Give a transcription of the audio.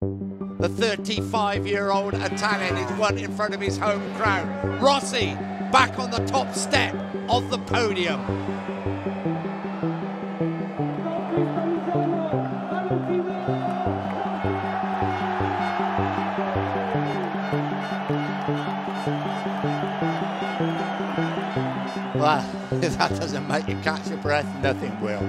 The 35-year-old Italian is won in front of his home crowd. Rossi back on the top step of the podium. Well, if that doesn't make you catch your breath, nothing will.